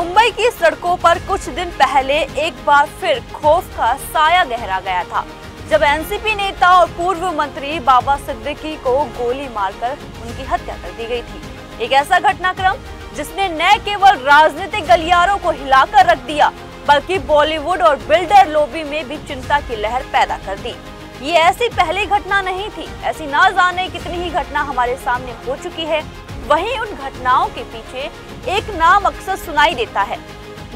मुंबई की सड़कों पर कुछ दिन पहले एक बार फिर खौफ का साया गहरा गया था, जब एनसीपी नेता और पूर्व मंत्री बाबा सिद्दीकी को गोली मारकर उनकी हत्या कर दी गई थी। एक ऐसा घटनाक्रम जिसने न केवल राजनीतिक गलियारों को हिलाकर रख दिया, बल्कि बॉलीवुड और बिल्डर लॉबी में भी चिंता की लहर पैदा कर दी। ये ऐसी पहली घटना नहीं थी, ऐसी ना जाने कितनी ही घटना हमारे सामने हो चुकी है। वहीं उन घटनाओं के पीछे एक नाम अक्सर सुनाई देता है,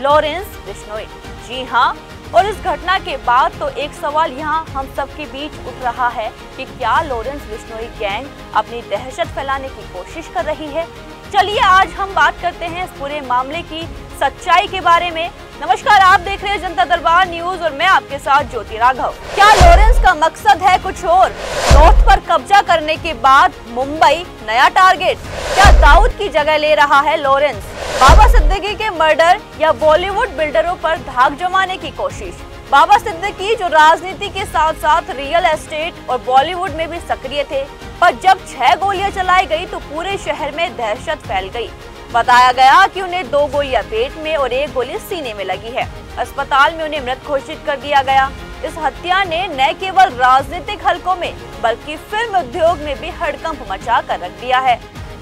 लॉरेंस बिश्नोई। जी हाँ, और इस घटना के बाद तो एक सवाल यहाँ हम सबके बीच उठ रहा है कि क्या लॉरेंस बिश्नोई गैंग अपनी दहशत फैलाने की कोशिश कर रही है। चलिए आज हम बात करते हैं इस पूरे मामले की सच्चाई के बारे में। नमस्कार, आप देख रहे हैं जनता दरबार न्यूज और मैं आपके साथ ज्योति राघव। क्या लॉरेंस का मकसद है कुछ और? नॉर्थ पर कब्जा करने के बाद मुंबई नया टारगेट, क्या दाऊद की जगह ले रहा है लॉरेंस? बाबा सिद्दीकी के मर्डर या बॉलीवुड बिल्डरों पर धाक जमाने की कोशिश। बाबा सिद्दीकी जो राजनीति के साथ साथ रियल एस्टेट और बॉलीवुड में भी सक्रिय थे, पर जब 6 गोलियां चलाई गयी तो पूरे शहर में दहशत फैल गयी। बताया गया कि उन्हें 2 गोलियां पेट में और 1 गोली सीने में लगी है। अस्पताल में उन्हें मृत घोषित कर दिया गया। इस हत्या ने न केवल राजनीतिक हलकों में बल्कि फिल्म उद्योग में भी हड़कंप मचा कर रख दिया है।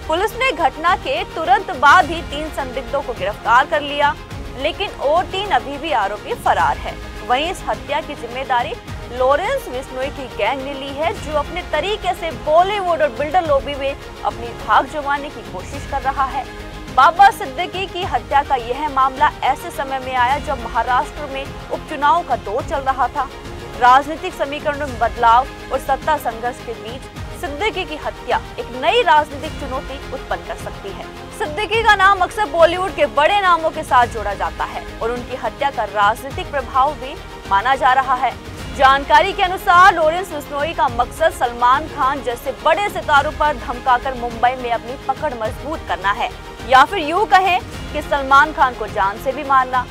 पुलिस ने घटना के तुरंत बाद ही 3 संदिग्धों को गिरफ्तार कर लिया, लेकिन और 3 अभी भी आरोपी फरार है। वहीं इस हत्या की जिम्मेदारी लॉरेंस बिश्नोई की गैंग ने ली है, जो अपने तरीके से बॉलीवुड और बिल्डर लॉबी में अपनी धाक जमाने की कोशिश कर रहा है। बाबा सिद्दीकी की हत्या का यह मामला ऐसे समय में आया जब महाराष्ट्र में उपचुनाव का दौर चल रहा था। राजनीतिक समीकरणों में बदलाव और सत्ता संघर्ष के बीच सिद्दीकी की हत्या एक नई राजनीतिक चुनौती उत्पन्न कर सकती है। सिद्दीकी का नाम अक्सर बॉलीवुड के बड़े नामों के साथ जोड़ा जाता है और उनकी हत्या का राजनीतिक प्रभाव भी माना जा रहा है। जानकारी के अनुसार लॉरेंस बिश्नोई का मकसद सलमान खान जैसे बड़े सितारों पर धमकाकर मुंबई में अपनी पकड़ मजबूत करना है, या फिर यूँ कहें कि सलमान खान को जान से भी मारना।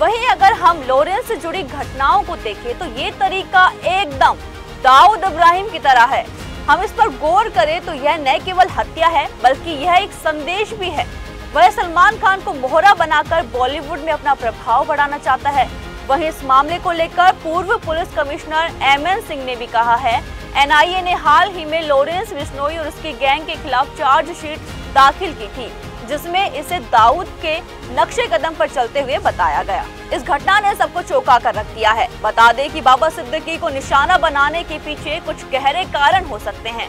वहीं अगर हम लॉरेंस से जुड़ी घटनाओं को देखें तो ये तरीका एकदम दाऊद इब्राहिम की तरह है। हम इस पर गौर करें तो यह न केवल हत्या है, बल्कि यह एक संदेश भी है। वह सलमान खान को मोहरा बनाकर बॉलीवुड में अपना प्रभाव बढ़ाना चाहता है। वहीं इस मामले को लेकर पूर्व पुलिस कमिश्नर MN सिंह ने भी कहा है, NIA ने हाल ही में लॉरेंस बिश्नोई और उसकी गैंग के खिलाफ चार्जशीट दाखिल की थी, जिसमें इसे दाऊद के नक्शे कदम पर चलते हुए बताया गया। इस घटना ने सबको चौंका कर रख दिया है। बता दें कि बाबा सिद्दीकी को निशाना बनाने के पीछे कुछ गहरे कारण हो सकते हैं।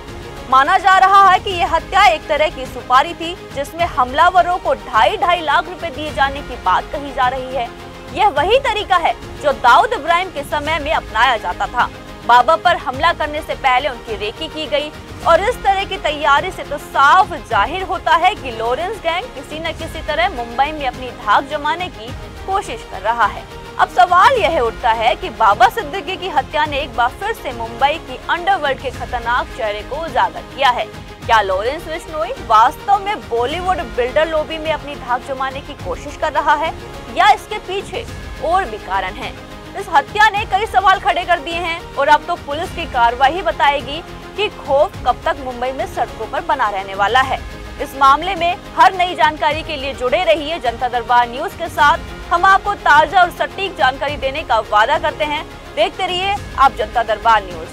माना जा रहा है कि यह हत्या एक तरह की सुपारी थी, जिसमें हमलावरों को 2.5-2.5 लाख रुपए दिए जाने की बात कही जा रही है। यह वही तरीका है जो दाऊद इब्राहिम के समय में अपनाया जाता था। बाबा पर हमला करने से पहले उनकी रेकी की गई और इस तरह की तैयारी से तो साफ जाहिर होता है कि लॉरेंस गैंग किसी न किसी तरह मुंबई में अपनी धाक जमाने की कोशिश कर रहा है। अब सवाल यह उठता है कि बाबा सिद्दीकी की हत्या ने एक बार फिर से मुंबई की अंडरवर्ल्ड के खतरनाक चेहरे को उजागर किया है। क्या लॉरेंस बिश्नोई वास्तव में बॉलीवुड बिल्डर लॉबी में अपनी धाक जमाने की कोशिश कर रहा है, या इसके पीछे और भी कारण है? इस हत्या ने कई सवाल खड़े कर दिए हैं और अब तो पुलिस की कार्रवाई बताएगी कि खौफ कब तक मुंबई में सड़कों पर बना रहने वाला है। इस मामले में हर नई जानकारी के लिए जुड़े रहिए जनता दरबार न्यूज के साथ। हम आपको ताजा और सटीक जानकारी देने का वादा करते हैं। देखते रहिए आप जनता दरबार न्यूज।